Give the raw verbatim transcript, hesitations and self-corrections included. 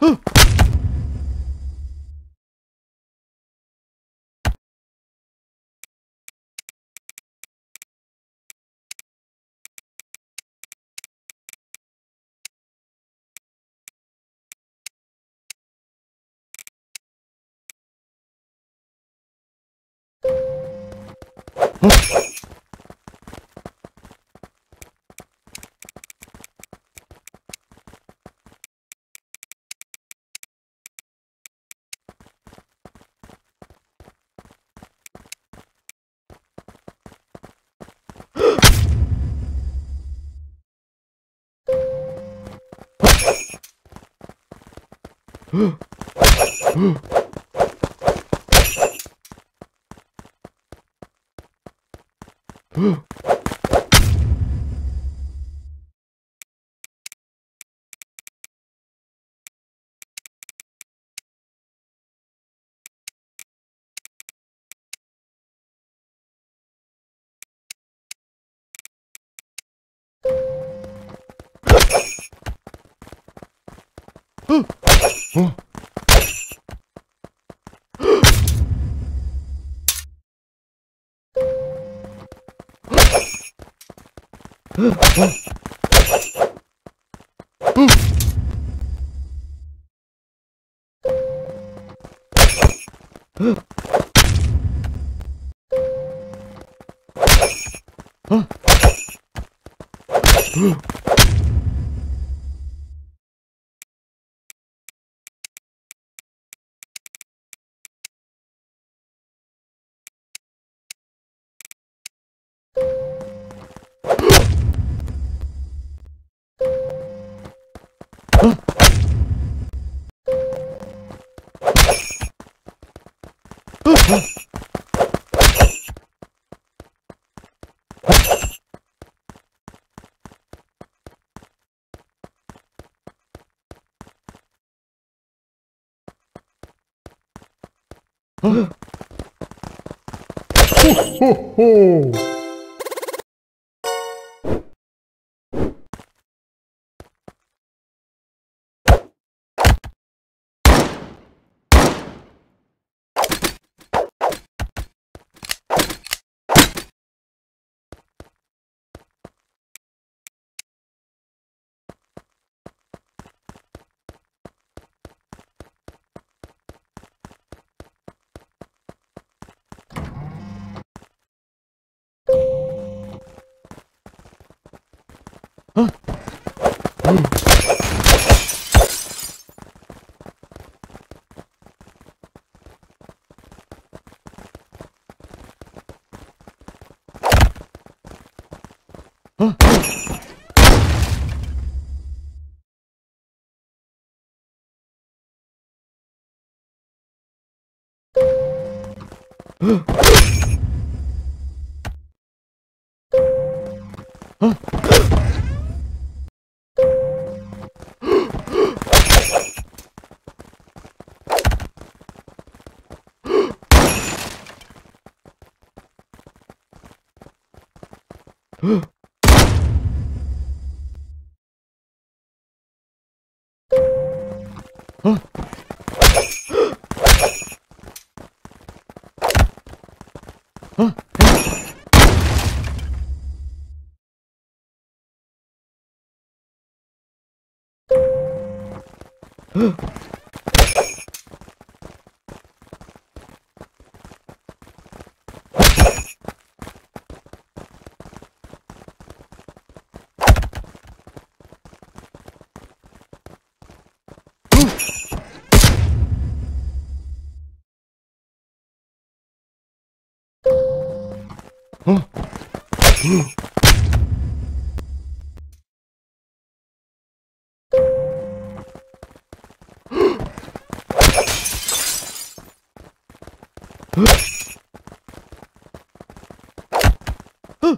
Huh? Huh? Huh? Huh? Huh? Huh? Huh? Huh? Huh? Huh? Huh? Ho, ho, ho. Huh? Mm. Huh? Huh? Huh? Huh? Huh? Huh? Huh? Huh? Huh?